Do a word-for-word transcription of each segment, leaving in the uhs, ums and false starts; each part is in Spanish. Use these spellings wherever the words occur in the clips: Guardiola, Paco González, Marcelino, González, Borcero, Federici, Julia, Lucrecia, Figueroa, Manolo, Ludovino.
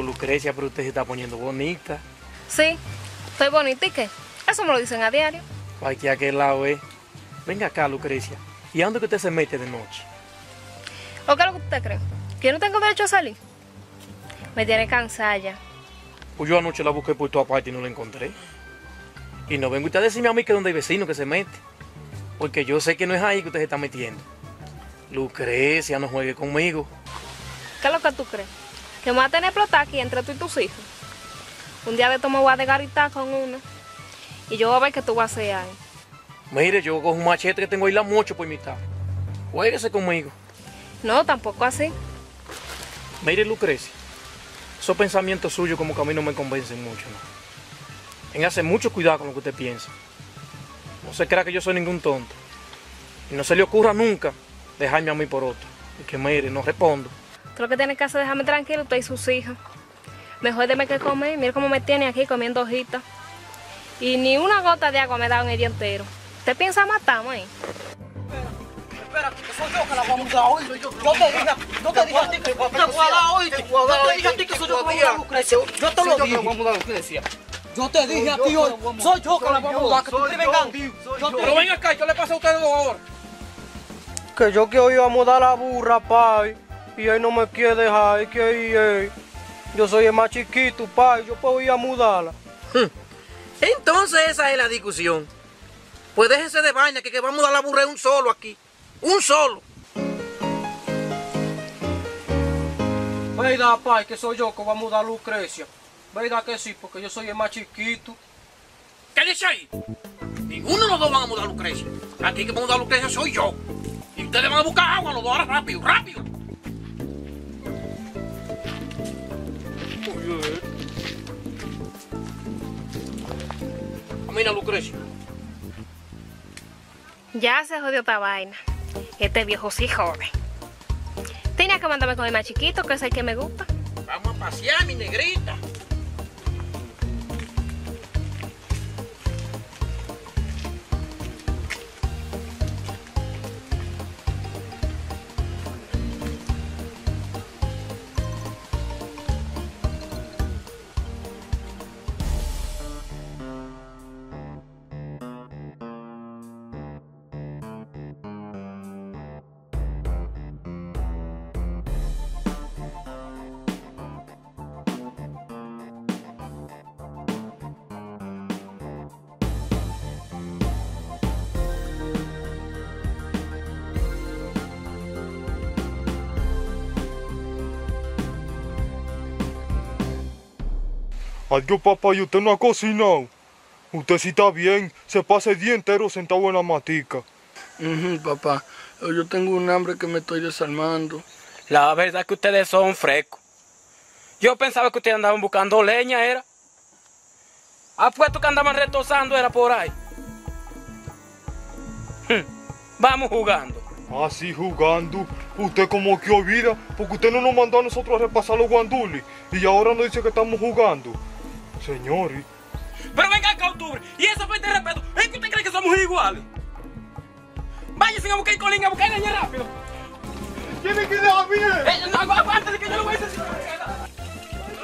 digo, Lucrecia, pero usted se está poniendo bonita. Sí, estoy bonita, ¿y qué? Eso me lo dicen a diario. Aquí a aquel lado, eh. Venga acá, Lucrecia. ¿Y a dónde que usted se mete de noche? ¿O qué es lo que usted cree? ¿Que yo no tengo derecho a salir? Me tiene cansada ya. Pues yo anoche la busqué por toda parte y no la encontré. Y no vengo usted a decirme a mí que es donde hay vecino que se mete. Porque yo sé que no es ahí que usted se está metiendo. Lucrecia, no juegue conmigo. ¿Qué es lo que tú crees? Que me voy a tener plata aquí entre tú y tus hijos. Un día de esto me voy a desgaritar con una. Y yo voy a ver qué tú vas a hacer ahí. Mire, yo cojo un machete que tengo ahí la mocho por mitad. Juéguese conmigo. No, tampoco así. Mire, Lucrecia, esos pensamientos suyos como que a mí no me convencen mucho, ¿no? Téngase mucho cuidado con lo que usted piensa. No se crea que yo soy ningún tonto. Y no se le ocurra nunca dejarme a mí por otro. Y que mire, no respondo. Tú lo que tienes que hacer es dejarme tranquilo, usted y sus hijas. Mejor déme que comer. Mire cómo me tienen aquí comiendo hojitas. Y ni una gota de agua me da en el día entero. ¿Usted piensa matarme ahí? Espera, que soy yo que la voy a mudar hoy. Yo te dije, yo te dije a ti que voy a mudar hoy. Yo te dije a ti que soy yo que voy a mudar Lucrecia. Yo te lo dije. Yo te dije a ti hoy, soy yo que la voy a mudar, que tú te vengan. Pero ven acá, yo le paso a ustedes dos horas. Que yo que hoy iba a mudar la burra, pai, y él no me quiere dejar, que ahí yo soy el más chiquito, pai, yo puedo ir a mudarla. Entonces esa es la discusión. Pues déjense de vaina, que, que vamos a dar la burra un solo aquí. Un solo. Venga, pai, que soy yo que vamos a dar Lucrecia. Venga que sí, porque yo soy el más chiquito. ¿Qué dice ahí? Ninguno de los dos van a mudar Lucrecia. Aquí que vamos a dar Lucrecia soy yo. Y ustedes van a buscar agua los dos ahora rápido, rápido. Oye. Mira, Lucrecia. Ya se jodió esta vaina. Este viejo sí jode. Tenía que mandarme con el más chiquito, que es el que me gusta. Vamos a pasear, mi negrita. Ay, yo papá, y usted no ha cocinado. Usted sí está bien, se pasa el día entero sentado en la matica. Uh-huh, papá, yo tengo un hambre que me estoy desarmando. La verdad es que ustedes son frescos. Yo pensaba que ustedes andaban buscando leña, era. Apuesto que andaban retozando, era por ahí. Vamos jugando. Ah, sí, jugando. Usted como que olvida, porque usted no nos mandó a nosotros a repasar los guandules. Y ahora nos dice que estamos jugando. Señores. Pero venga acá, Octubre, y esa falta de respeto, ¿es que usted cree que somos iguales? Váyanse a buscar el colín, a buscar leña rápido. Tiene que dejar bien. No, aparte de que yo lo voy a decir.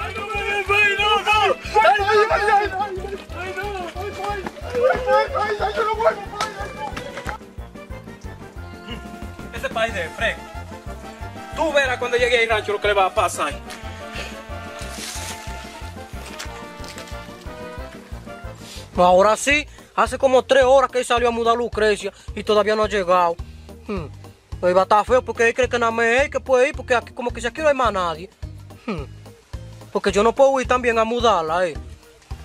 ¡Ay, no me des, no, no! ¡Ay, no, ay, ay! ¡Ay, no! ¡Ay, ay! ¡Ay, ay! ¡Yo no voy! Ese país de fresco. Tú verás cuando llegue al rancho lo que le va a pasar. Ahora sí, hace como tres horas que él salió a mudar Lucrecia y todavía no ha llegado. Hmm. Él va a estar feo porque él cree que nada más es él que puede ir, porque aquí, como que si aquí no hay más nadie. Hmm. Porque yo no puedo ir también a mudarla, eh.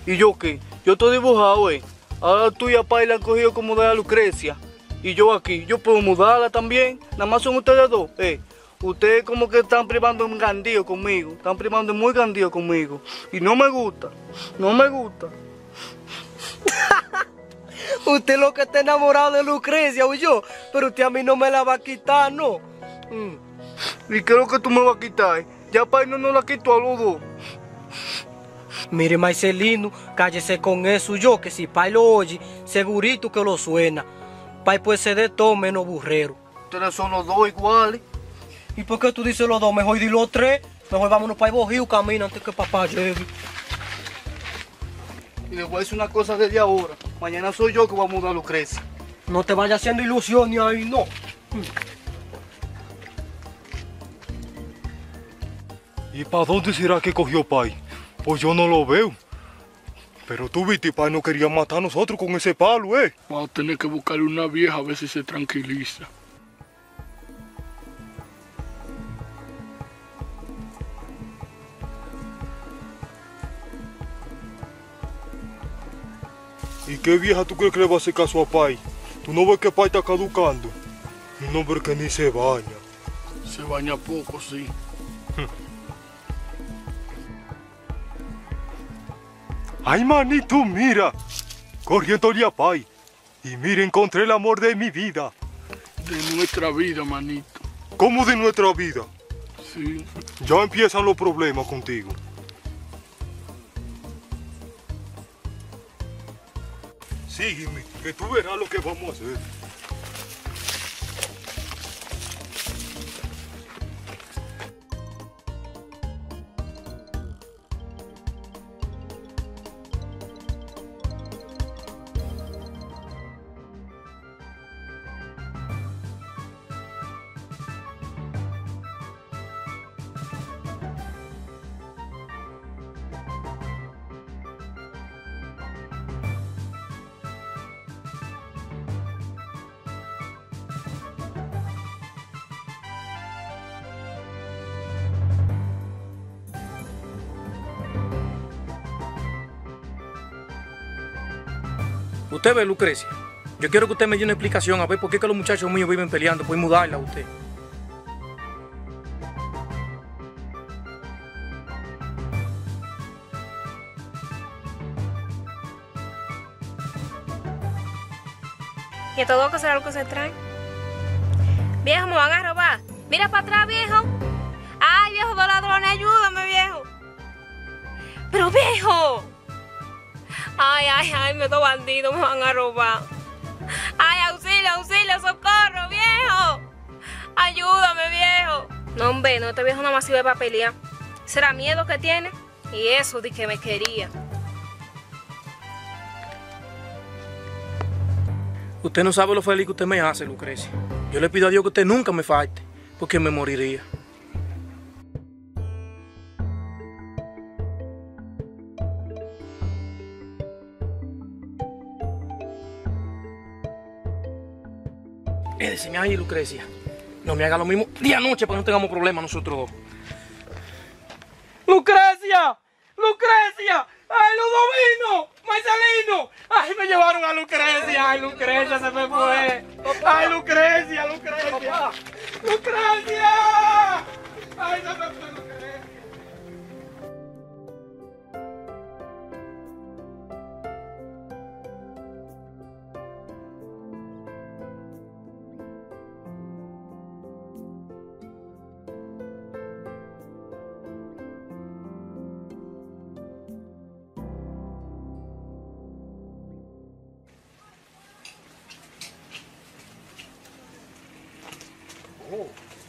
¿Y yo qué? Yo estoy dibujado, eh. Ahora tú y papá le han cogido como de a Lucrecia. Y yo aquí, yo puedo mudarla también. Nada más son ustedes dos, eh. Ustedes como que están privando un gandío conmigo. Están privando muy gandío conmigo. Y no me gusta, no me gusta. Usted lo que está enamorado de Lucrecia o yo, pero usted a mí no me la va a quitar, no. Mm. Y creo que tú me vas a quitar, ¿eh? Ya para no nos la quito a los dos. Mire, Marcelino, cállese con eso yo, que si Pai lo oye, segurito que lo suena. Pai puede ser de todo menos burrero. Ustedes son los dos iguales. ¿Y por qué tú dices los dos? Mejor di los tres. Mejor vámonos para el Bojío, camina antes que papá llegue. Y les voy a decir una cosa desde ahora. Mañana soy yo que voy a mudar a Lucrecia. No te vayas haciendo ilusiones ahí, no. ¿Y para dónde será que cogió Pai? Pues yo no lo veo. Pero tú viste, Pai no quería matar a nosotros con ese palo, ¿eh? Vamos a tener que buscarle una vieja a ver si se tranquiliza. ¿Y qué vieja tú crees que le va a hacer caso a Pai? ¿Tú no ves que Pai está caducando? Un hombre que ni se baña. Se baña poco, sí. ¡Ay, manito, mira! Corriéndole a Pai. Y mira, encontré el amor de mi vida. De nuestra vida, manito. ¿Cómo de nuestra vida? Sí. Ya empiezan los problemas contigo. Sígueme, que tú verás lo que vamos a hacer. Usted ve, Lucrecia, yo quiero que usted me dé una explicación a ver por qué que los muchachos míos viven peleando, pues mudarla a usted. ¿Y a todo que será lo que se traen? Viejo, me van a robar. Mira para atrás, viejo. Ay, viejo, dos ladrones, ayúdame, viejo. Pero, viejo. Ay, ay, ay, me dos bandidos me van a robar. Ay, auxilio, auxilio, socorro, viejo. Ayúdame, viejo. No, hombre, no, este viejo nada más sirve para pelear. ¿Será miedo que tiene? Y eso de que me quería. Usted no sabe lo feliz que usted me hace, Lucrecia. Yo le pido a Dios que usted nunca me falte, porque me moriría. Quédese ahí, Lucrecia. No me haga lo mismo día noche para que no tengamos problemas nosotros dos. ¡Lucrecia! ¡Lucrecia! ¡Ay, Ludovino! ¡Marcelino! ¡Ay, me llevaron a Lucrecia! ¡Ay, Lucrecia se me fue! ¡Ay, Lucrecia! ¡Lucrecia! ¡Lucrecia! ¡Ay, se me fue Lucrecia!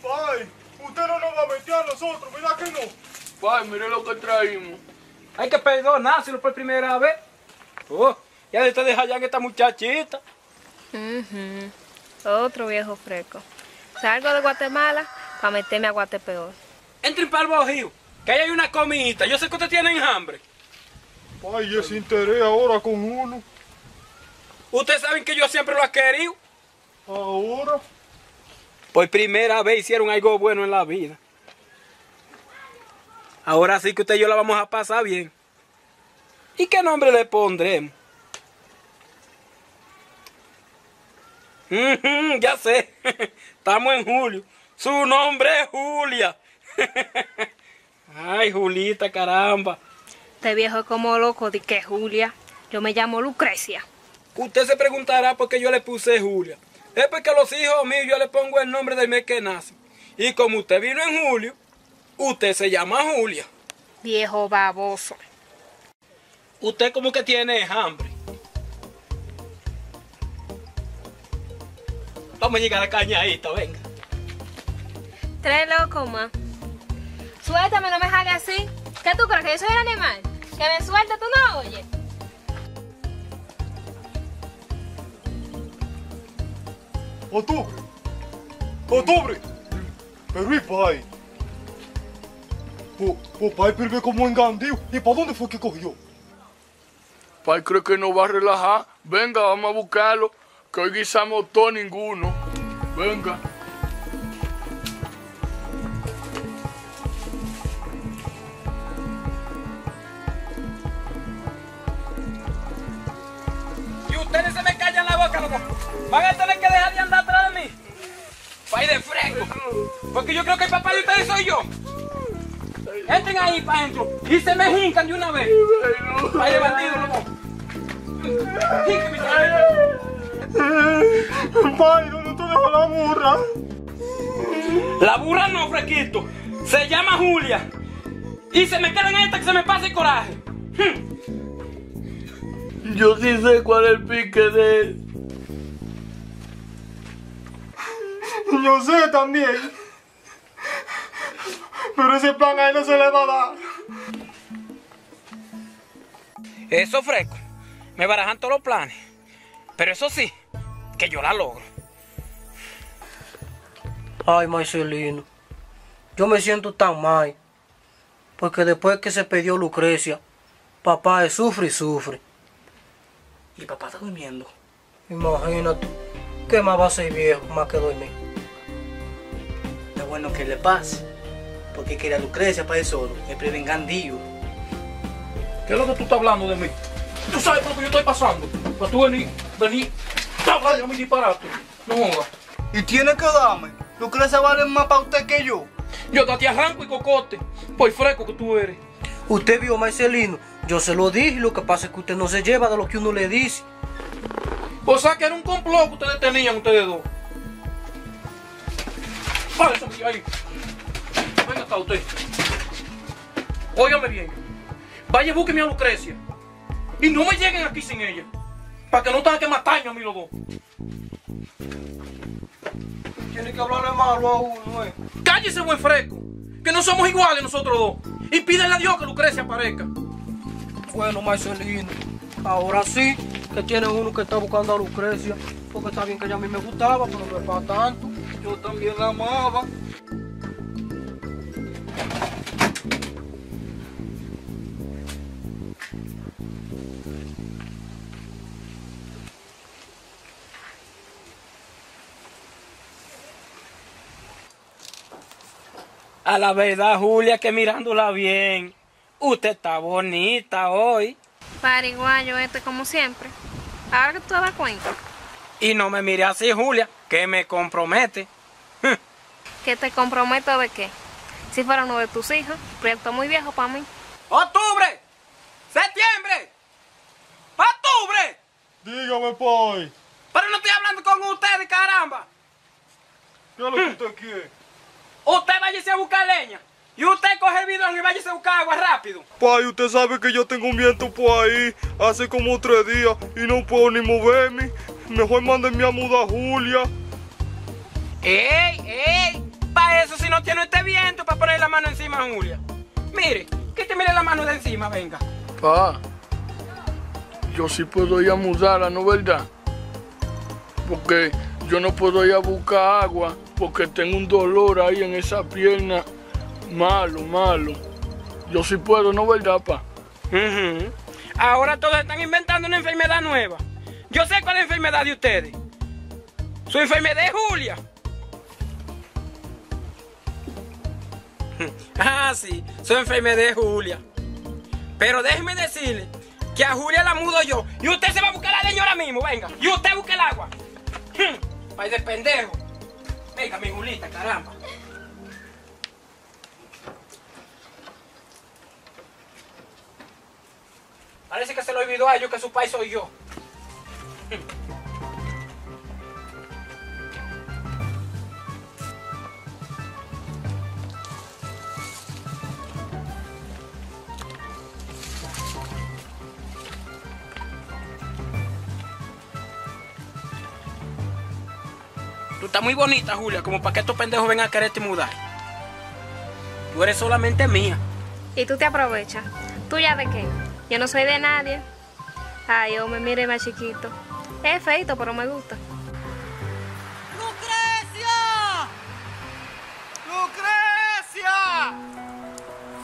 Pai, usted no nos va a meter a nosotros, ¿verdad que no? Pai, mire lo que traímos. Hay que perdonárselo por primera vez. Oh, ya está dejando en esta muchachita. Uh-huh. Otro viejo fresco. Salgo de Guatemala para meterme a Guatepeor. Entren para el Bojío, que ahí hay una comidita. Yo sé que ustedes tienen hambre. Pai, ese interés ahora con uno. Ustedes saben que yo siempre lo he querido. ¿Ahora? Por primera vez hicieron algo bueno en la vida. Ahora sí que usted y yo la vamos a pasar bien. ¿Y qué nombre le pondremos? Mm-hmm, ya sé. Estamos en julio. Su nombre es Julia. Ay, Julita, caramba. Este viejo es como loco de que Julia. Yo me llamo Lucrecia. Usted se preguntará por qué yo le puse Julia. Es porque a los hijos míos yo les pongo el nombre del mes que nace. Y como usted vino en julio, usted se llama Julia. Viejo baboso. Usted como que tiene hambre. Vamos a llegar a la cañadita, venga. Tres locos más. Suéltame, no me jale así. ¿Qué tú crees? ¿Que yo soy el animal? Que me suelta, tú no oyes. ¡Octubre! ¡Octubre! Pero y pai. O pai perdió como engandido. ¿Y para dónde fue que cogió? Pai cree que no va a relajar. Venga, vamos a buscarlo. Que hoy guisamos todo ninguno. Venga. Ustedes se me callan la boca, loco. Van a tener que dejar de andar atrás de mí. Para ir de fresco. Porque yo creo que el papá de ustedes soy yo. Entren ahí para adentro. Y se me juncan de una vez. Para ir de bandido, loco. Byron, no te dejo la burra. La burra no, fresquito. Se llama Julia. Y se me quedan hasta que se me pase el coraje. Yo sí sé cuál es el pique de él. Yo sé también. Pero ese plan a él no se le va a dar. Eso fresco. Me barajan todos los planes. Pero eso sí, que yo la logro. Ay, Marcelino. Yo me siento tan mal. Porque después que se perdió Lucrecia, papá sufre y sufre. Y papá está durmiendo. Imagínate, ¿qué más va a ser viejo más que dormir? Está bueno que le pase, porque quería Lucrecia para el solo, el prevengandillo. ¿Qué es lo que tú estás hablando de mí? Tú sabes por lo que yo estoy pasando. Para tú venir, venir, hablar mi disparate. No jodas. Y tiene que darme. Lucrecia vale más para usted que yo. Yo te arranco y cocote, pues fresco que tú eres. Usted vio, Marcelino, yo se lo dije, lo que pasa es que usted no se lleva de lo que uno le dice. O sea que era un complot que ustedes tenían, ustedes dos. Vale, eso ahí. Venga hasta usted. Óigame bien. Vaya y búsqueme a Lucrecia. Y no me lleguen aquí sin ella. Para que no tengan que matarme a mí los dos. Tiene que hablarle malo a uno, eh. Cállese, buen fresco. Que no somos iguales nosotros dos. Y pídele a Dios que Lucrecia aparezca. Bueno, Marcelino, ahora sí que tiene uno que está buscando a Lucrecia. Porque está bien que ella a mí me gustaba, pero no es para tanto. Yo también la amaba. A la verdad, Julia, que mirándola bien, usted está bonita hoy. Pariguayo este como siempre. Ahora que tú te das cuenta. Y no me mire así, Julia, que me compromete. ¿Que te comprometo de qué? Si fuera uno de tus hijos, proyecto muy viejo para mí. ¡Octubre! ¡Septiembre! ¡Octubre! Dígame, pues. Pero no estoy hablando con ustedes, caramba. ¿Qué es lo que usted quiere? Usted váyase a buscar leña. Y usted coge el bidón y váyase a buscar agua rápido. Pai, usted sabe que yo tengo un viento por ahí hace como tres días y no puedo ni moverme. Mejor mándenme a mudar a Julia. ¡Ey, ey! Para eso si no tiene este viento para poner la mano encima a Julia. Mire, que te mire la mano de encima, venga. Pa, yo sí puedo ir a mudarla, ¿no verdad? Porque yo no puedo ir a buscar agua. Porque tengo un dolor ahí en esa pierna. Malo, malo. Yo sí puedo, ¿no verdad, pa? Uh-huh. Ahora todos están inventando una enfermedad nueva. Yo sé cuál es la enfermedad de ustedes. Su enfermedad es Julia. Ah, sí, su enfermedad es Julia. Pero déjeme decirle que a Julia la mudo yo. Y usted se va a buscar la leña ahora mismo, venga. Y usted busca el agua. Vais de pendejo. Venga, mi Julita, caramba. Parece que se lo olvidó a ellos que su país soy yo. Tú estás muy bonita, Julia, como para que estos pendejos vengan a quererte mudar. Tú eres solamente mía. Y tú te aprovechas. ¿Tú ya de qué? Yo no soy de nadie. Ay, hombre, mire más chiquito. Es feito, pero me gusta. ¡Lucrecia!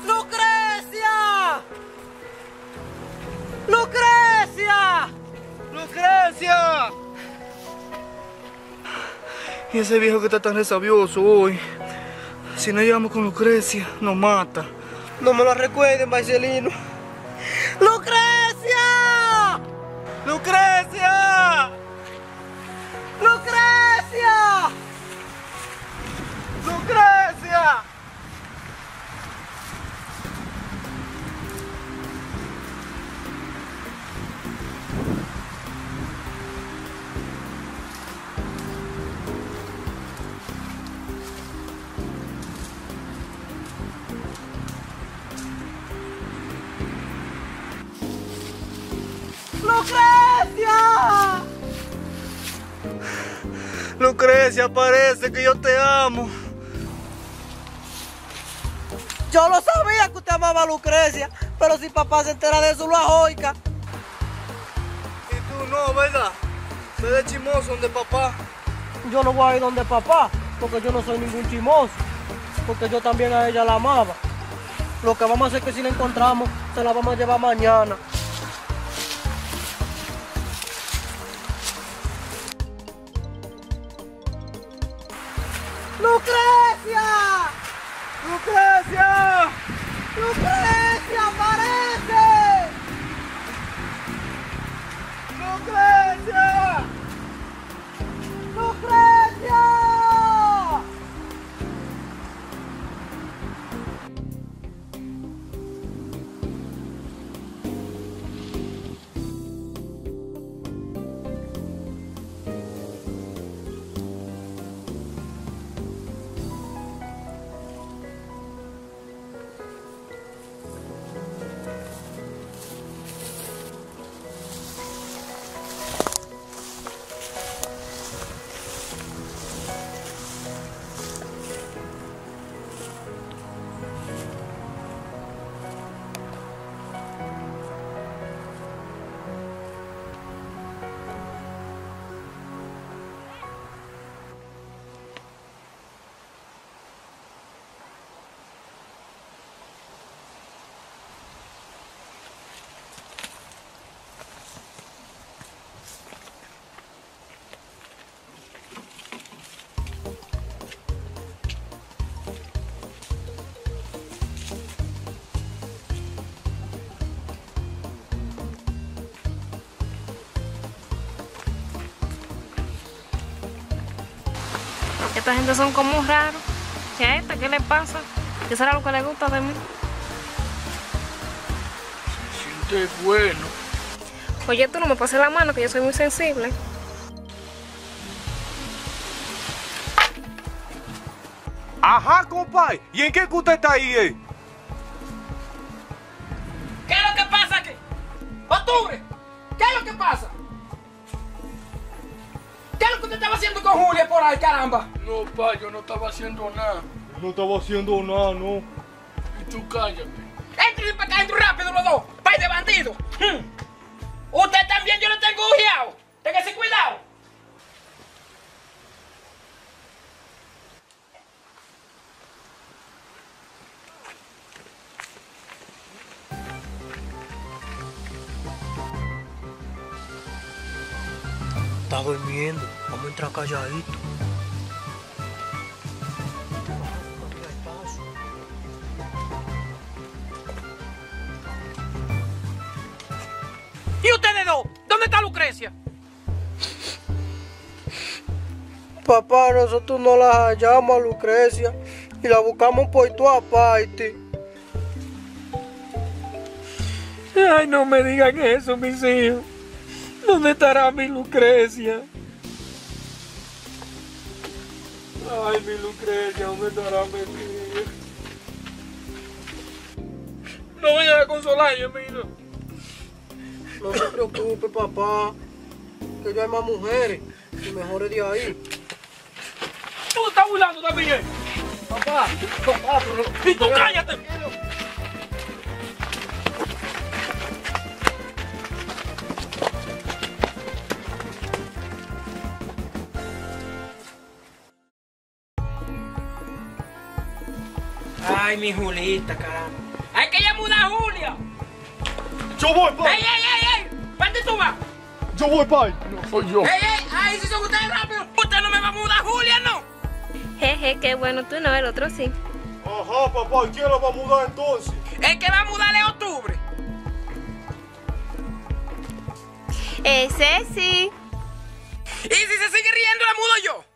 ¡Lucrecia! ¡Lucrecia! ¡Lucrecia! ¡Lucrecia! Y ese viejo que está tan resabioso hoy. Si no llegamos con Lucrecia, nos mata. No me lo recuerden, Marcelino. ¡Lucrecia! ¡Lucrecia! ¡Lucrecia! ¡Lucrecia! ¡Lucrecia! Lucrecia, parece que yo te amo. Yo lo sabía que usted amaba a Lucrecia, pero si papá se entera de eso, lo ajoica. Y tú no, ¿verdad? Usted es chimoso donde papá. Yo no voy a ir donde papá, porque yo no soy ningún chimoso, porque yo también a ella la amaba. Lo que vamos a hacer es que si la encontramos, se la vamos a llevar mañana. ¡Lucrecia! ¡Lucrecia! ¡Lucrecia, aparece! ¡Lucrecia! ¡Lucrecia! Esta gente son como raros. ¿Qué a esta? ¿Qué le pasa? ¿Qué será lo que le gusta de mí? Se siente bueno. Oye, tú no me pases la mano, que yo soy muy sensible. Ajá, compadre. ¿Y en qué que usted está ahí, eh? ¿Qué es lo que pasa aquí? ¡Octubre! ¿Qué es lo que pasa? ¿Qué es lo que usted estaba haciendo con Julia por ahí, caramba? No, pa, yo no estaba haciendo nada. No estaba haciendo nada, no. Y tú cállate. Entren para acá, entren rápido los dos. ¡Pay de bandido! Hmm. Usted también, yo lo tengo ujeado. Téngase cuidado. Está durmiendo, vamos a entrar calladito. ¿Y ustedes dos? ¿Dónde está Lucrecia? Papá, nosotros no la hallamos a Lucrecia y la buscamos por todas partes. Ay, no me digan eso, mis hijos. ¿Dónde estará mi Lucrecia? Ay, mi Lucrecia, ¿dónde estará mi tía? No voy a consolarla, mira. No se preocupe, papá, que ya hay más mujeres y mejores de ahí. Tú estás burlando también. Papá, papá, pero... ¡Y tú cállate! Ay, mi Julita, caramba. ¡Hay que llamar a Julia! ¡Yo voy, pa! ¡Ey, ey, ey, ey! ¡Vete tú, va! ¡Yo voy, pa! ¡No soy yo! ¡Ey, ey! ¡Ahí si son ustedes rápido! ¡Usted no me va a mudar, Julia, no! Jeje, qué bueno, tú no, el otro sí. Ajá, papá, ¿y quién lo va a mudar entonces? El que va a mudar es octubre. Ese sí. Y si se sigue riendo, la mudo yo.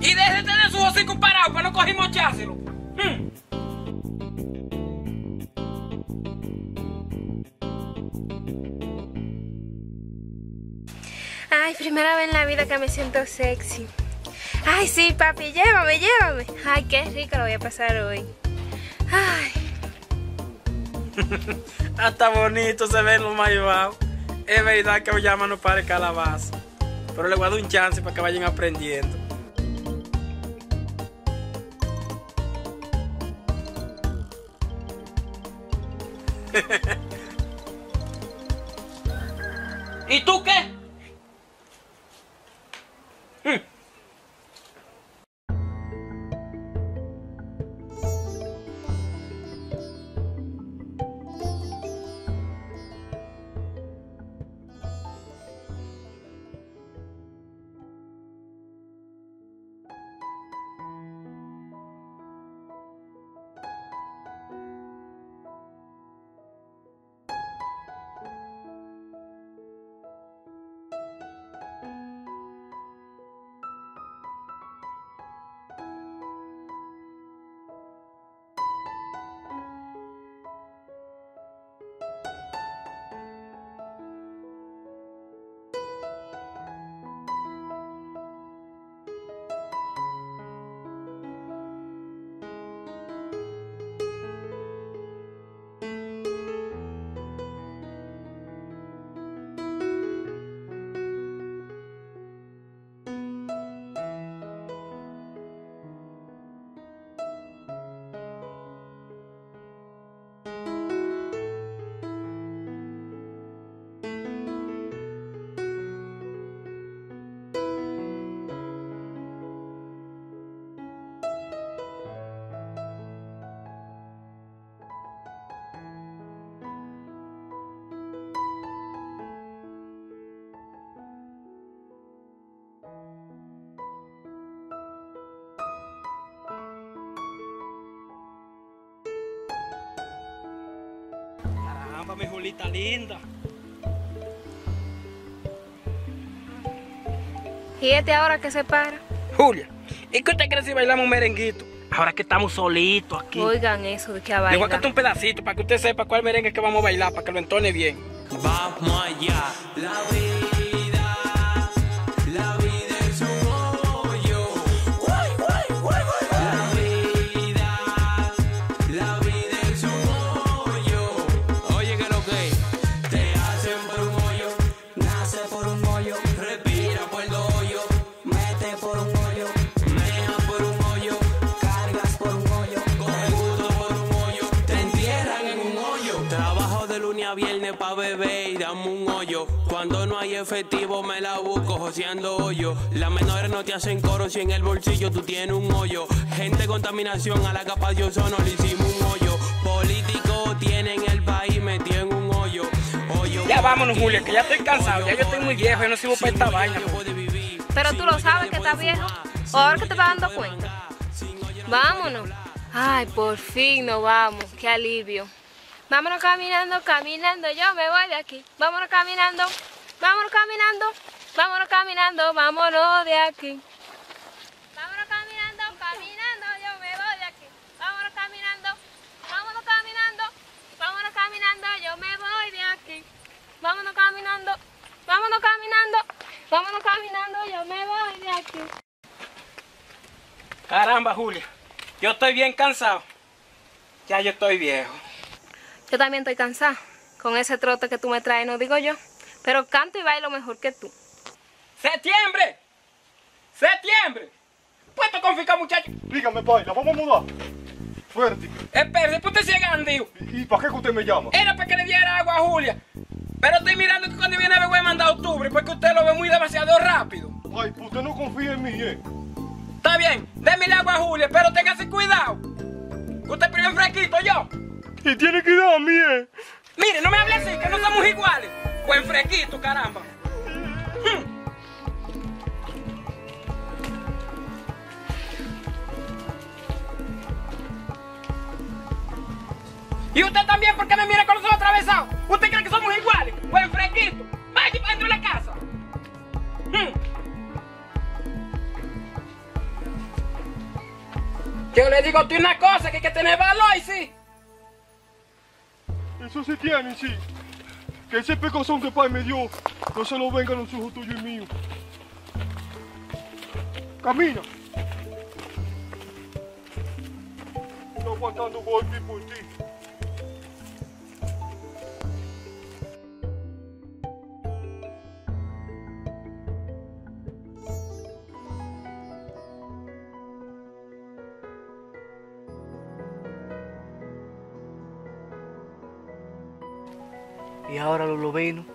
Y déjese tener sus hocicos parados para no cogimos chácelo. Mm. Ay, primera vez en la vida que me siento sexy. Ay, sí, papi, llévame, llévame. Ay, qué rico lo voy a pasar hoy. Ay. Hasta bonito se ven los mayobados. Es verdad que hoy llaman no para el calabaza. Pero le voy a dar un chance para que vayan aprendiendo. ¿Y tú qué? Mm. Mi Julita linda. ¿Y este ahora que se para? Julia, ¿y qué usted cree si bailamos un merenguito? Ahora que estamos solitos aquí. Oigan eso de que abajo. Le voy a cantar un pedacito para que usted sepa cuál merengue es que vamos a bailar, para que lo entone bien. Vamos allá. La vida, la vida es un hoyo. Guay, guay, guay, guay, guay. La vida, la vida. Cuando no hay efectivo me la busco joseando hoyo. Las menores no te hacen coro si en el bolsillo tú tienes un hoyo. Gente contaminación a la capa de ozono le hicimos un hoyo. Políticos tienen el país metido en un hoyo. Hoyo. Ya vámonos, Julia, que ya estoy cansado, ya yo estoy muy viejo, yo no sirvo para esta vaina. Pero tú lo sabes que estás viejo, o ahora que te vas dando cuenta. Vámonos. Ay, por fin nos vamos, qué alivio. Vámonos caminando, caminando, yo me voy de aquí. Vámonos caminando, vámonos caminando, vámonos caminando, vámonos de aquí. Vámonos caminando, caminando, yo me voy de aquí. Vámonos caminando, vámonos caminando, vámonos caminando, yo me voy de aquí. Vámonos caminando, vámonos caminando, vámonos caminando, yo me voy de aquí. Caramba, Julia, yo estoy bien cansado. Ya yo estoy viejo. Yo también estoy cansada. Con ese trote que tú me traes, no digo yo. Pero canto y bailo mejor que tú. ¡Septiembre! ¡Septiembre! ¡Puesto con fica, muchacho! Dígame, pai, la vamos a mudar. Fuerte. Espérate, pues usted sigue andando. ¿Y, y para qué que usted me llama? Era para que le diera agua a Julia. Pero estoy mirando que cuando viene a ver voy a mandar a octubre, porque usted lo ve muy demasiado rápido. Ay, pues usted no confía en mí, ¿eh? Está bien, déme el agua a Julia, pero téngase cuidado. Usted primero fresquito, yo. Y tiene cuidado a mí, ¿eh? Mire, no me hable así, que no somos iguales. Buen fresquito, caramba. Y usted también, ¿por qué me mira con los ojos atravesados? ¿Usted cree que somos iguales? Buen fresquito. Vaya para dentro de la casa. Yo le digo a usted una cosa, que hay que tener valor, sí. Eso se tiene, sí. Que ese pecozón que Pai me dio, no se lo vengan los ojos tuyos y míos. Camina. Está aguantando golpe por ti. Y ahora Ludovino,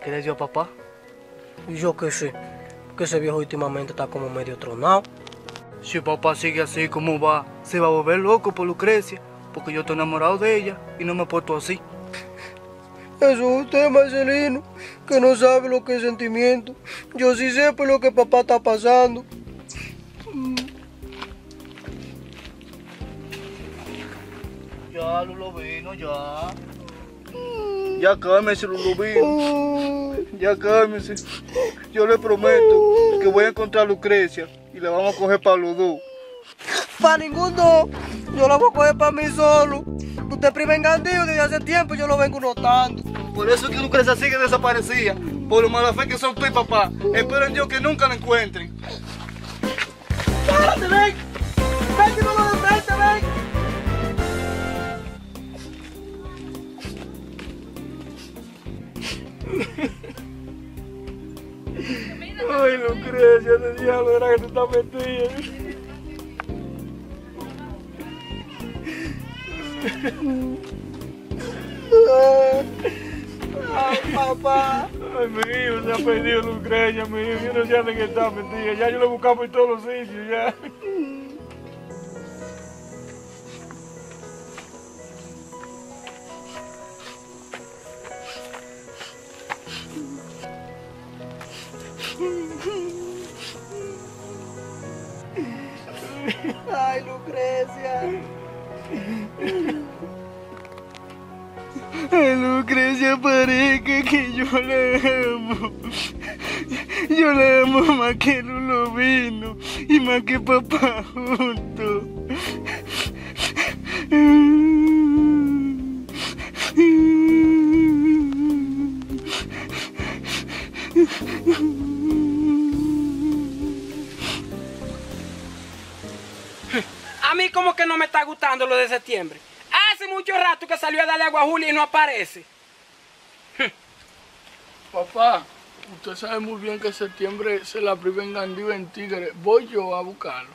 ¿qué le dio a papá? Y yo qué sé, porque ese viejo últimamente está como medio tronado. Si papá sigue así como va, se va a volver loco por Lucrecia, porque yo estoy enamorado de ella y no me he puesto así. Eso es usted, Marcelino, que no sabe lo que es sentimiento. Yo sí sé por lo que papá está pasando. Ya, Ludovino, ya. Ya cálmese, Ludovino, ya cálmese. Yo le prometo que voy a encontrar a Lucrecia y la vamos a coger para los dos. Para ninguno, yo la voy a coger para mí solo. Usted priva engandido desde hace tiempo, yo lo vengo notando. Por eso es que Lucrecia sigue desaparecida, por lo mala fe que son tú y papá. Espero en Dios que nunca la encuentren. ¡Párate, ven! ¡Ven, que no lo enfrente, ven! Ay, Lucrecia, ese diablo era que tú estás metida. Ay, papá. Ay, mi hijo se ha perdido, Lucrecia, mi hijo. Yo no sé dónde está metida. Ya yo lo buscaba por todos los sitios, ya. Ay, Lucrecia. Lucrecia, parezca que yo la amo. Yo la amo más que Ludovino y más que papá juntos. A mí como que no me está gustando lo de septiembre. Hace mucho rato que salió a darle agua a Julia y no aparece. Papá, usted sabe muy bien que septiembre se la priva en Gandío en Tigre. Voy yo a buscarlo.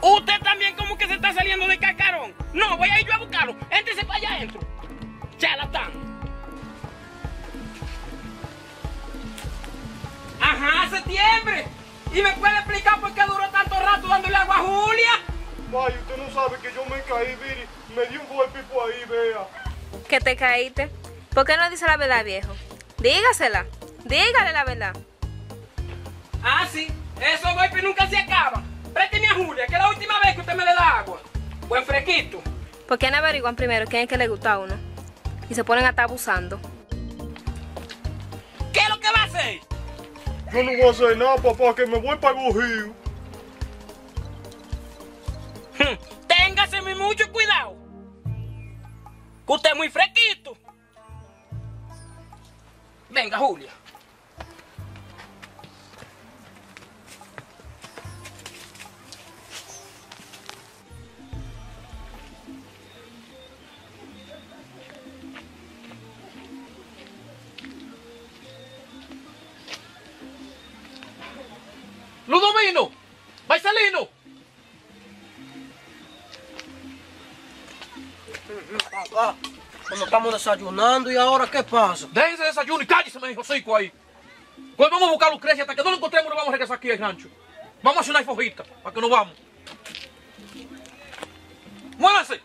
Usted también como que se está saliendo de cascarón. No, voy a ir yo a buscarlo. Éntrese para allá adentro. Charlatán. Ajá, septiembre. ¿Y me puede explicar por qué duró tanto rato dándole agua a Julia? Ay, usted no sabe que yo me caí, Viri. Me di un golpe por ahí, vea. ¿Que te caíste? ¿Por qué no dice la verdad, viejo? Dígasela. Dígale la verdad. Ah, sí. Esos golpes nunca se acaban. Présteme a Julia, que es la última vez que usted me le da agua. Buen fresquito. ¿Por qué no averiguan primero quién es que le gusta a uno? Y se ponen a estar abusando. ¿Qué es lo que va a hacer? Yo no voy a hacer nada, papá, que me voy para el Bojío. Téngase mucho cuidado, que usted es muy fresquito. Venga, Julia. ¡Ludovino! Marcelino! ¡Marcelino! Papá, cuando estamos desayunando, ¿y ahora qué pasa? Déjense de desayuno y cállese, me dijo Cico ahí. Pues vamos a buscar a Lucrecia, hasta que no lo encontremos no vamos a regresar aquí al rancho. Vamos a hacer una hifojita, para que nos vamos. ¡Muévanse!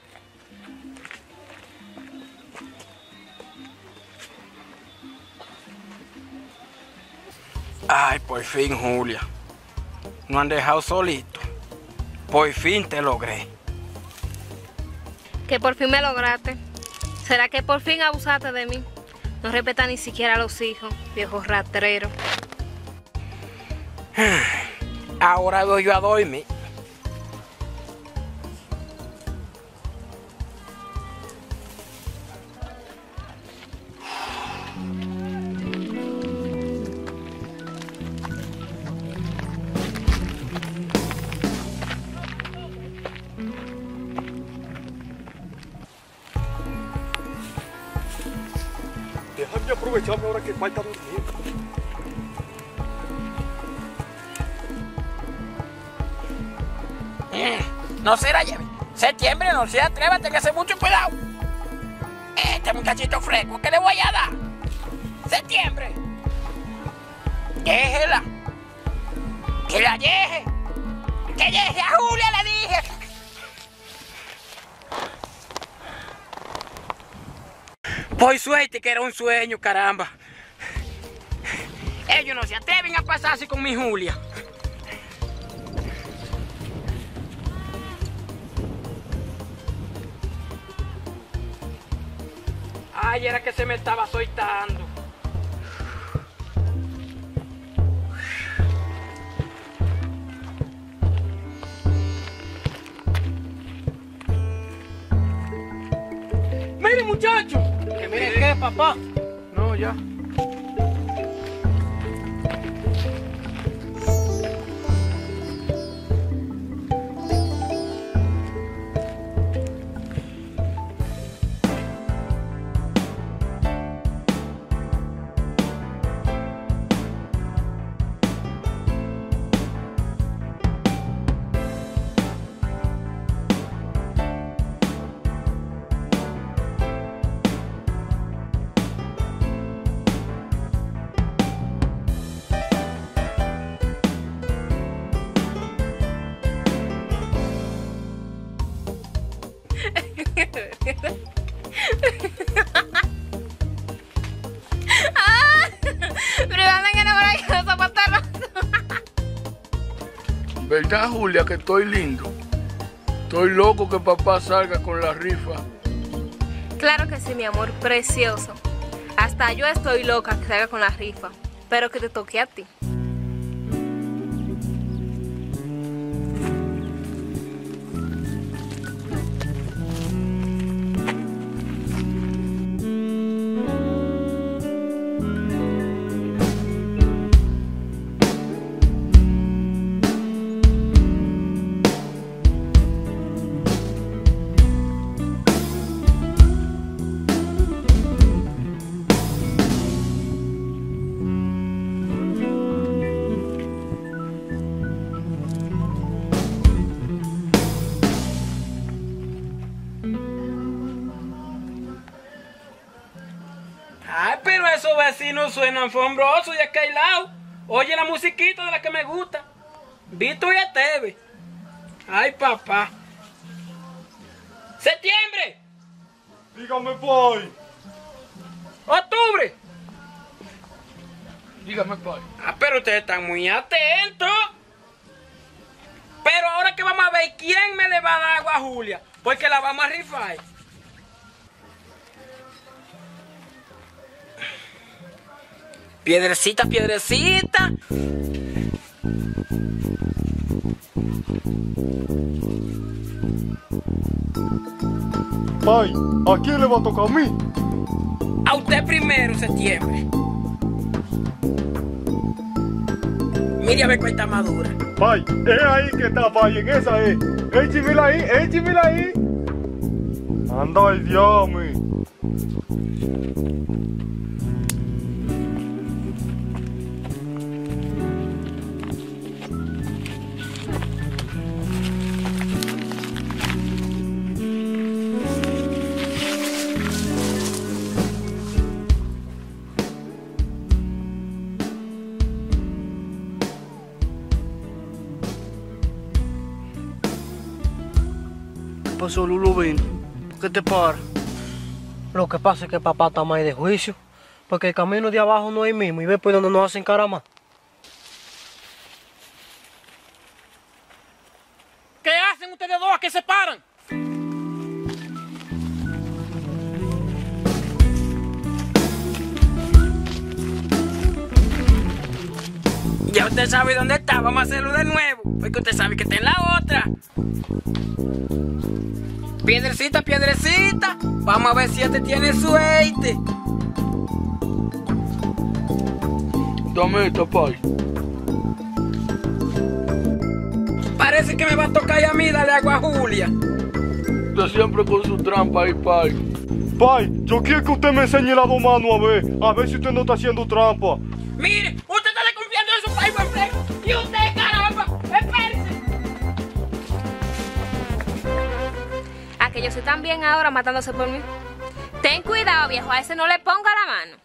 Ay, por fin, Julia. No han dejado solito. Por fin te logré. Que por fin me lograste. ¿Será que por fin abusaste de mí? No respetas ni siquiera a los hijos, viejo rastrero. Ahora voy yo a dormir. Déjame aprovecharme ahora que falta dormir. Mm, no se la lleve. Septiembre, no se atreva, tenga que hacer mucho cuidado. Este muchachito fresco, ¿qué le voy a dar? Septiembre. Déjela. Que la lleje. Que lleje a Julia, le dije. Por suerte que era un sueño, caramba. Ellos no se atreven a pasarse con mi Julia. Ay, era que se me estaba soltando. Miren, muchachos. Que miren qué, papá. No, ya. Ah, pero andan enamorados de los zapatos. ¿Verdad, Julia, que estoy lindo? Estoy loco que papá salga con la rifa. Claro que sí, mi amor, precioso. Hasta yo estoy loca que salga con la rifa, pero que te toque a ti. Esos vecinos suenan asombrosos de aquel lado. Oye la musiquita de la que me gusta. Vito y Esteve. Ay, papá. Septiembre. Dígame, pai. Octubre. Dígame, pai. Ah, pero ustedes están muy atentos. Pero ahora que vamos a ver quién me le va a dar agua a Julia. Porque la vamos a rifar. Piedrecita, piedrecita. Ay, ¿a quién le va a tocar a mí? A usted primero, Septiembre. Mire a ver cuál está madura. Ay, es ahí que está, ay, en esa es. Échimela ahí, échimela ahí. Anda, ay, Dios mío. pasó, Ludovino? ¿Qué te para? Lo que pasa es que papá está mal de juicio, porque el camino de abajo no es el mismo, y ve por donde nos hacen caramar. ¿Qué hacen ustedes dos? ¿A qué se paran? Ya usted sabe dónde está, vamos a hacerlo de nuevo, porque usted sabe que está en la otra. Piedrecita, piedrecita, vamos a ver si este tiene suerte. Dame esta, pai. Parece que me va a tocar a mí darle agua a Julia. Usted siempre con su trampa ahí, pai. Pai, yo quiero que usted me enseñe las dos manos a ver, a ver si usted no está haciendo trampa. Mire, usted está desconfiando de su pai, buen fresco, y usted, caramba, espérese. A que yo soy tan bien ahora matándose por mí. Ten cuidado, viejo, a ese no le ponga la mano.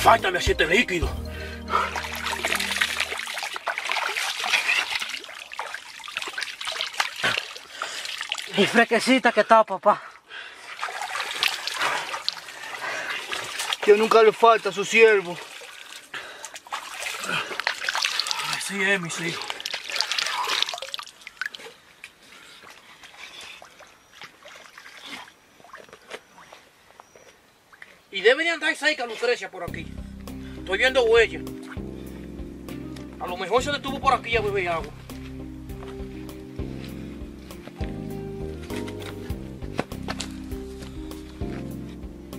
Falta me siete líquido. Y fresquecita que está, papá. Que nunca le falta a su siervo. Así es, mis hijos. Y deben de andar cerca, Lucrecia, por aquí. Estoy viendo huellas. A lo mejor se detuvo por aquí a beber agua.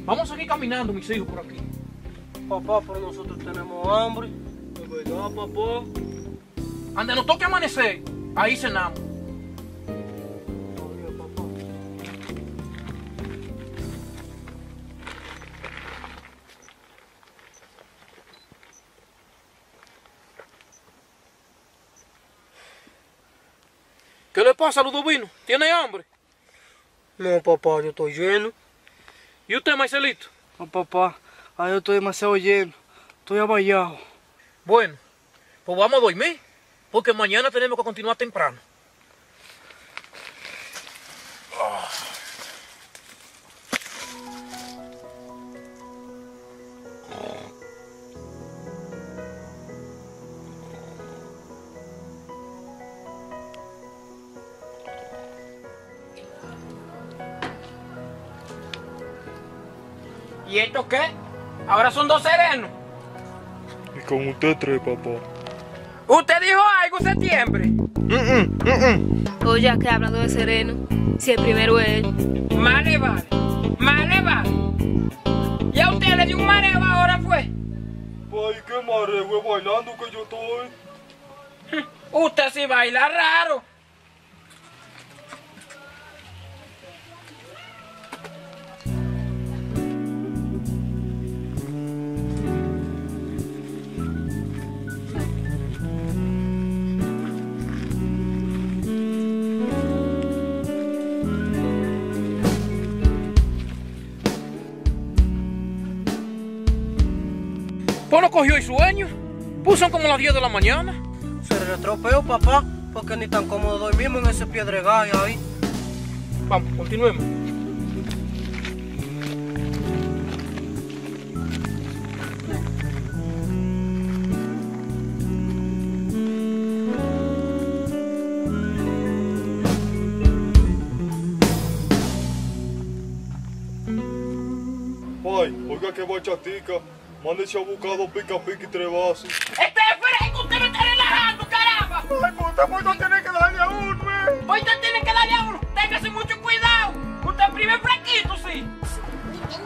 Vamos a seguir caminando, mis hijos, por aquí. Papá, pero nosotros tenemos hambre. De verdad, papá. Anda, nos toque amanecer. Ahí cenamos. ¿Qué le pasa, Ludovino? ¿Tiene hambre? No, papá, yo estoy lleno. ¿Y usted, Marcelito? No, papá, ahí yo estoy demasiado lleno. Estoy abayado. Bueno, pues vamos a dormir, porque mañana tenemos que continuar temprano. ¿Y esto qué? Ahora son dos serenos. Y con usted tres, papá. ¿Usted dijo algo en septiembre? Mm -mm, mm -mm. Oye, que hablando de sereno, si el primero es él. Male vale, male vale. ¿Y a usted le dio un mareo ahora fue? Pues, ¿qué mareo? Bailando que yo estoy. Usted sí baila raro. Pues lo cogió el sueño, puso como las diez de la mañana. Se retropeó, papá, porque ni tan cómodo dormimos en ese piedregal ahí. Vamos, continuemos. Ay, oiga qué bachatica. Mándese a buscar dos pica pica y tres vasos. ¡Este fresco! ¡Usted me está relajando, caramba! ¡Ay, puta! ¡Pues no tiene que darle a uno, eh! ¡Pues usted tiene que darle a uno! ¡Téngase mucho cuidado! ¡Usted prime fresquito, sí!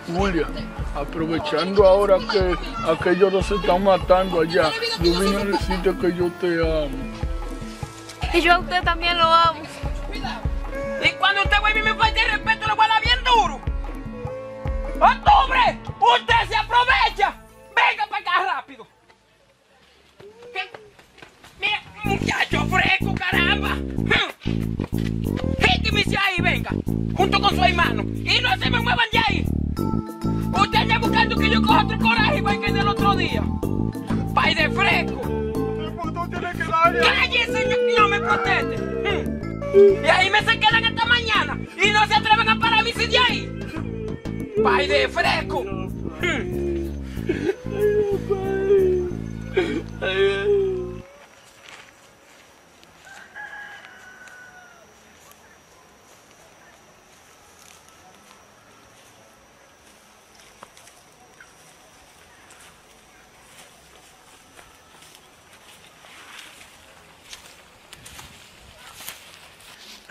Julia, aprovechando ahora que aquellos dos se están matando allá, yo vine a decirte que yo te amo. Y yo a usted también lo amo. Y cuando usted vuelve y me falte el respeto, lo voy a dar bien duro. ¡Octubre! ¡Usted se aprovecha! ¡Venga para acá rápido! ¿Qué? ¡Mira, muchacho fresco, caramba! ¡Gíteme ahí, venga! Junto con su hermano. ¡Y no se me muevan de ahí! Usted anda buscando que yo coja otro coraje igual que el del otro día. ¡Pay de fresco! ¡Cállese, yo no me proteste! Y ahí me se quedan hasta mañana y no se atreven a parar bici de ahí. ¡Pay de fresco!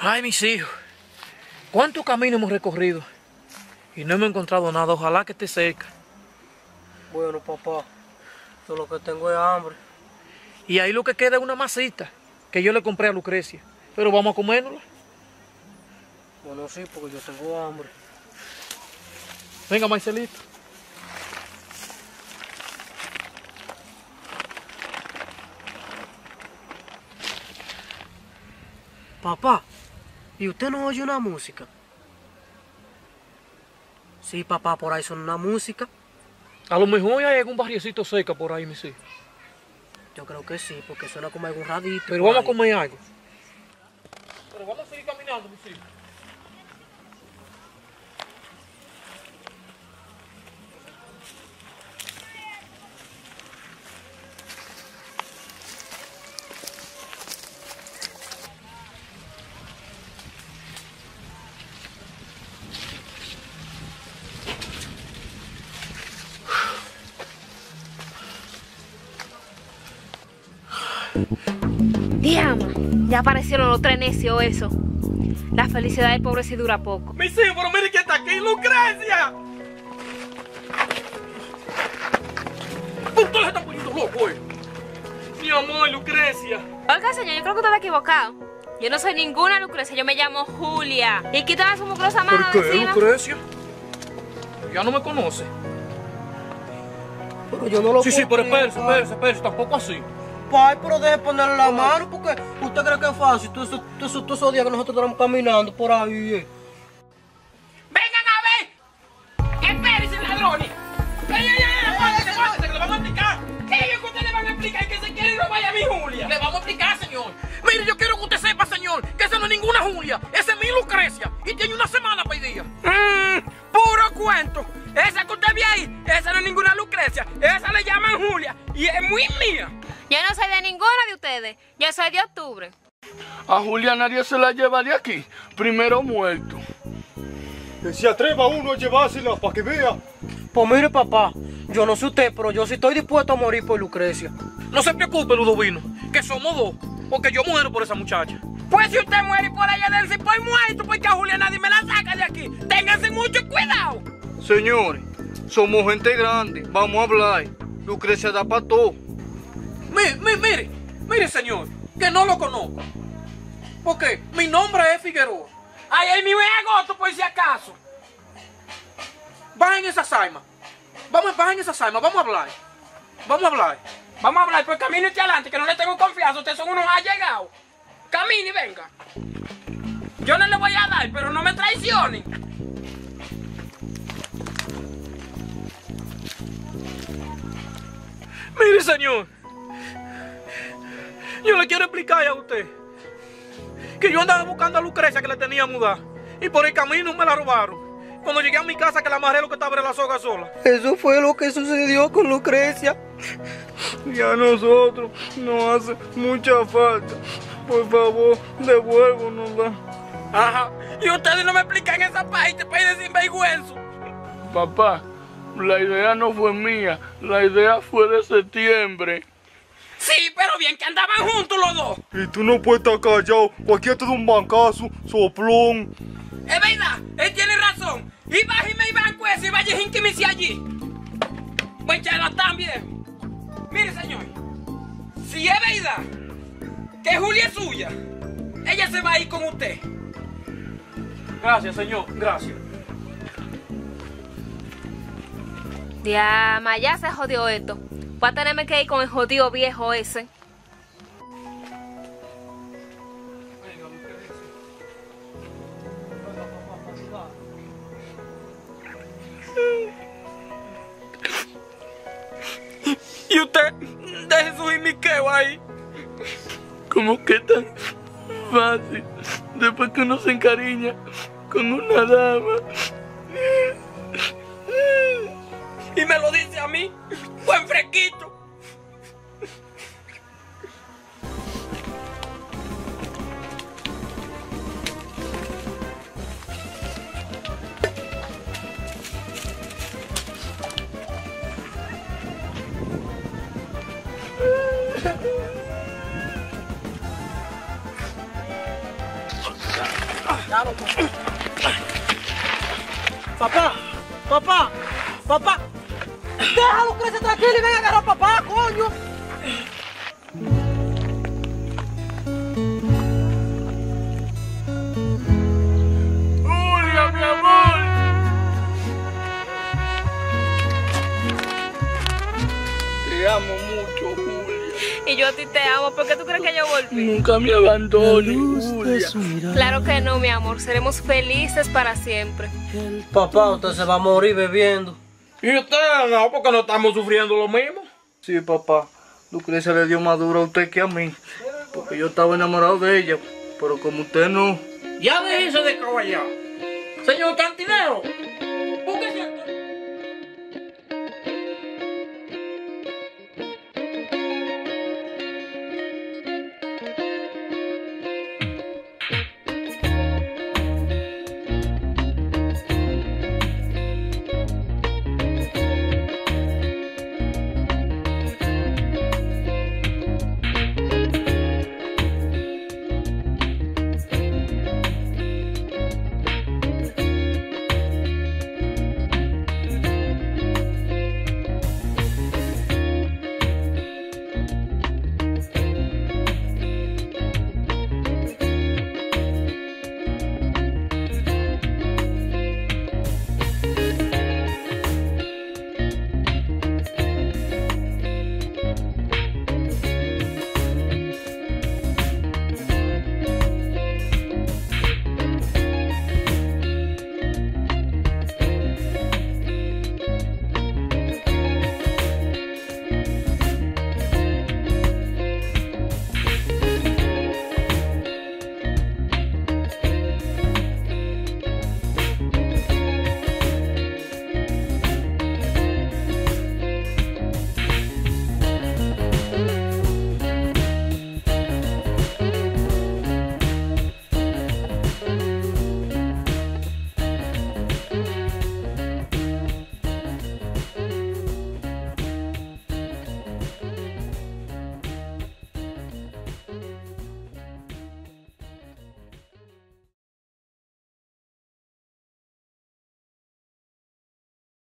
Ay, mis hijos, cuánto camino hemos recorrido y no hemos encontrado nada. Ojalá que esté cerca. Bueno, papá, yo lo que tengo es hambre. Y ahí lo que queda es una masita que yo le compré a Lucrecia, pero vamos a comérnosla. Bueno, sí, porque yo tengo hambre. Venga, Marcelito. Papá. ¿Y usted no oye una música? Sí, papá, por ahí suena una música. A lo mejor hay algún barriecito cerca por ahí, mis hijos. Yo creo que sí, porque suena como algún radito. Pero vamos ahí a comer algo. Pero vamos a seguir caminando, mis hijos. Diama, ya aparecieron los tres necios eso. La felicidad del pobre sí dura poco. Mis hijos, pero miren que está aquí, Lucrecia. Ustedes están poniendo loco, eh. Mi amor, Lucrecia. Oiga, señor, yo creo que usted está equivocado. Yo no soy ninguna Lucrecia, yo me llamo Julia. Y quítame su mugrosa mano. ¿Por qué, Lucrecia? Ya no me conoce. Pero yo no lo... Sí, sí, pero espérese, espérese, espérese, tampoco así. Ay, pero deje ponerle la mano, porque usted cree que es fácil. Todos esos días que nosotros estamos caminando por ahí. Eh. ¡Vengan a ver! ¡Espérense, ladrones! ¡Ey, ey, ey! ¡Apártense, apártense, que le vamos a explicar! ¿Qué es que ustedes le van a explicar que se quieren robar a mi Julia? Le vamos a explicar, señor. Mire, yo quiero que usted sepa, señor, que esa no es ninguna Julia. Esa es mi Lucrecia y tiene una semana para el día. Mm, ¡Puro cuento! Esa que usted ve ahí, esa no es ninguna Lucrecia. Esa le llaman Julia y es muy mía. Yo no soy de ninguna de ustedes, yo soy de Octubre. A Julia nadie se la lleva de aquí, primero muerto. Que se atreva uno a llevársela para que vea. Pues mire, papá, yo no sé usted, pero yo sí estoy dispuesto a morir por Lucrecia. No se preocupe, Ludovino, que somos dos, porque yo muero por esa muchacha. Pues si usted muere por ella, dense por muerto, porque a Julia nadie me la saca de aquí. Ténganse mucho cuidado. Señores, somos gente grande, vamos a hablar. Lucrecia da para todo. Mire, mire, mire, señor, que no lo conozco. Porque mi nombre es Figueroa. Ay, ay, mi es Agosto, por si acaso. Bajen esas armas. Vamos, bajen esas armas, vamos a hablar. Vamos a hablar. Vamos a hablar, pues camine hacia adelante, que no le tengo confianza. Ustedes son unos allegados. Camine y venga. Yo no le voy a dar, pero no me traicionen. Mire, señor. Yo le quiero explicar a usted que yo andaba buscando a Lucrecia que le tenía mudada y por el camino me la robaron. Cuando llegué a mi casa que la amarré lo que estaba en la soga sola. Eso fue lo que sucedió con Lucrecia. Y a nosotros nos hace mucha falta. Por favor, devuélvanosla. Ajá, y ustedes no me explican esa parte, país de sinvergüenza. Papá, la idea no fue mía, la idea fue de septiembre. Sí, pero bien que andaban juntos los dos. Y tú no puedes estar callado. Cualquiera te da un bancazo, soplón. Es verdad, él tiene razón. Y bájeme y van pues, y vaya jínquemese allí. Voy a echarla también. Mire, señor, si es verdad que Julia es suya, ella se va a ir con usted. Gracias, señor, gracias. Ya, ma, ya se jodió esto. Voy a tenerme que ir con el jodido viejo ese. Y usted, deje su jimiqueo ahí. Como que tan fácil, después que uno se encariña con una dama. Y me lo dice a mí, buen fresquito. Claro, papá. Papá, papá, papá. Déjalo crecer tranquilo y ven a agarrar a papá, coño. Julia, mi amor. Te amo mucho, Julia. Y yo a ti te amo. ¿Por qué tú crees que yo volví? Nunca me abandones, Julia. Claro que no, mi amor. Seremos felices para siempre. Papá, usted se va a morir bebiendo. Y usted no, porque no estamos sufriendo lo mismo. Sí, papá. Lucrecia le dio más duro a usted que a mí. Porque yo estaba enamorado de ella. Pero como usted no. Ya déjese de caballero. Señor cantinero.